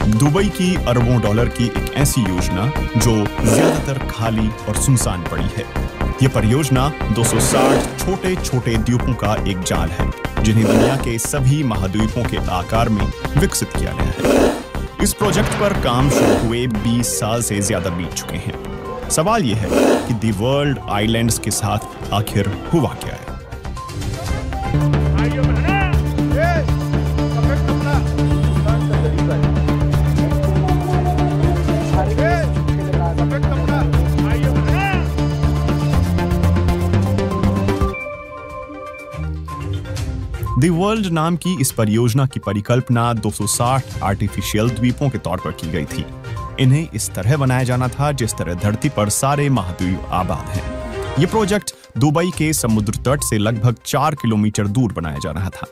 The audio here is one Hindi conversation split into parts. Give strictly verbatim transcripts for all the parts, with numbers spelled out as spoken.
दुबई की अरबों डॉलर की एक ऐसी योजना जो ज्यादातर खाली और सुनसान पड़ी है। ये परियोजना दो सौ साठ छोटे छोटे द्वीपों का एक जाल है जिन्हें दुनिया के सभी महाद्वीपों के आकार में विकसित किया गया है। इस प्रोजेक्ट पर काम शुरू हुए बीस साल से ज्यादा बीत चुके हैं। सवाल यह है कि द वर्ल्ड आइलैंड्स के साथ आखिर हुआ क्या है। द वर्ल्ड नाम की इस परियोजना की परिकल्पना दो सौ साठ आर्टिफिशियल द्वीपों के तौर पर की गई थी। इन्हें इस तरह बनाया जाना था जिस तरह धरती पर सारे महाद्वीप आबाद हैं। ये प्रोजेक्ट दुबई के समुद्र तट से लगभग चार किलोमीटर दूर बनाया जा रहा था।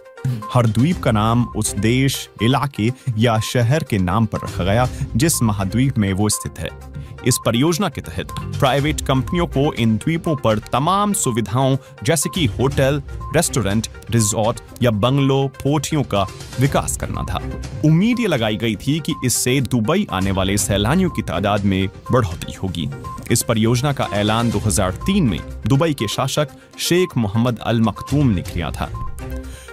हर द्वीप का नाम उस देश, इलाके या शहर के नाम पर रखा गया जिस महाद्वीप में वो स्थित है। इस परियोजना के तहत प्राइवेट कंपनियों को इन द्वीपों पर तमाम सुविधाओं जैसे कि होटल, रेस्टोरेंट, रिजॉर्ट या बंगलो कोठियों का विकास करना था। उम्मीद ये लगाई गई थी कि इससे दुबई आने वाले सैलानियों की तादाद में बढ़ोतरी होगी। इस परियोजना का ऐलान दो हज़ार तीन में दुबई के शासक शेख मोहम्मद अल मक्तूम ने किया था।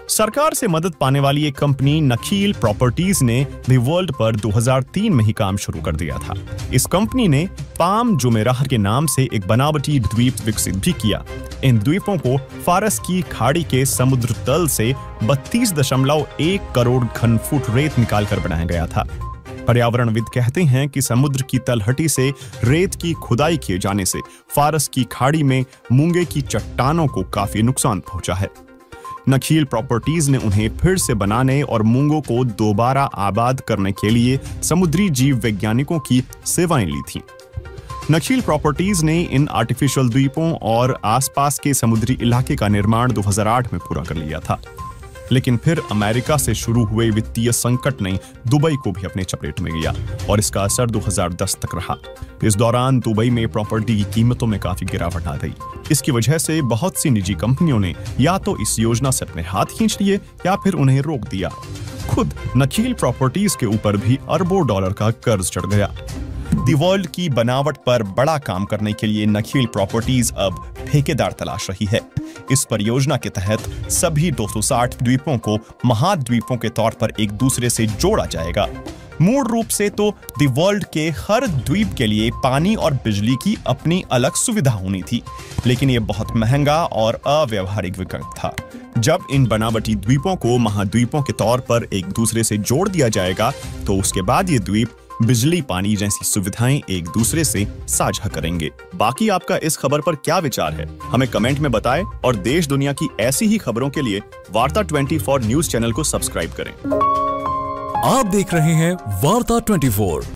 सरकार से मदद पाने वाली एक कंपनी नखील प्रॉपर्टीज ने द वर्ल्ड पर दो हज़ार तीन में ही काम शुरू कर दिया था। इस कंपनी ने पाम जुमेराह के नाम से एक बनावटी द्वीप विकसित भी किया। इन द्वीपों को फारस की खाड़ी के समुद्र तल से बत्तीस दशमलव एक करोड़ घन फुट रेत निकालकर बनाया गया था। पर्यावरणविद कहते हैं कि समुद्र की तलहटी से रेत की खुदाई किए जाने से फारस की खाड़ी में मूंगे की चट्टानों को काफी नुकसान पहुंचा है। नखील प्रॉपर्टीज ने उन्हें फिर से बनाने और मूंगों को दोबारा आबाद करने के लिए समुद्री जीव वैज्ञानिकों की सेवाएं ली थीं। नखील प्रॉपर्टीज ने इन आर्टिफिशियल द्वीपों और आसपास के समुद्री इलाके का निर्माण दो हज़ार आठ में पूरा कर लिया था, लेकिन फिर अमेरिका से शुरू हुए वित्तीय संकट ने दुबई को भी अपने चपेट में लिया और इसका असर दो हज़ार दस तक रहा। इस दौरान दुबई में प्रॉपर्टी की कीमतों में काफी गिरावट आ गई। इसकी वजह से बहुत सी निजी कंपनियों ने या तो इस योजना से अपने हाथ खींच लिए या फिर उन्हें रोक दिया। खुद नखील प्रॉपर्टीज के ऊपर भी अरबों डॉलर का कर्ज चढ़ गया। द वर्ल्ड की बनावट पर बड़ा काम करने के लिए नखील प्रॉपर्टीज अब ठेकेदार तलाश रही है। इस परियोजना के तहत सभी दो सौ साठ द्वीपों को महाद्वीपों के तौर पर एक दूसरे से जोड़ा जाएगा। मूल रूप से तो द वर्ल्ड के हर द्वीप के लिए पानी और बिजली की अपनी अलग सुविधा होनी थी, लेकिन ये बहुत महंगा और अव्यावहारिक विकल्प था। जब इन बनावटी द्वीपों को महाद्वीपों के तौर पर एक दूसरे से जोड़ दिया जाएगा तो उसके बाद ये द्वीप बिजली, पानी जैसी सुविधाएं एक दूसरे से साझा करेंगे। बाकी आपका इस खबर पर क्या विचार है, हमें कमेंट में बताएं और देश दुनिया की ऐसी ही खबरों के लिए वार्ता चौबीस न्यूज़ चैनल को सब्सक्राइब करें। आप देख रहे हैं वार्ता चौबीस।